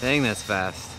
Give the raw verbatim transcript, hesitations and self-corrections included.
Dang, that's fast.